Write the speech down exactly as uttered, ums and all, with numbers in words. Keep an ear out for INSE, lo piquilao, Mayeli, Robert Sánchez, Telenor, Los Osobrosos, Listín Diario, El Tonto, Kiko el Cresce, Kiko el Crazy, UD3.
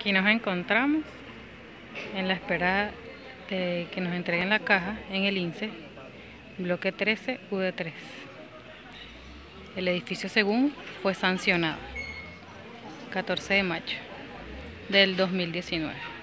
Aquí nos encontramos en la espera de que nos entreguen la caja en el I N S E, bloque trece, U D tres. El edificio, según, fue sancionado catorce de mayo del dos mil diecinueve.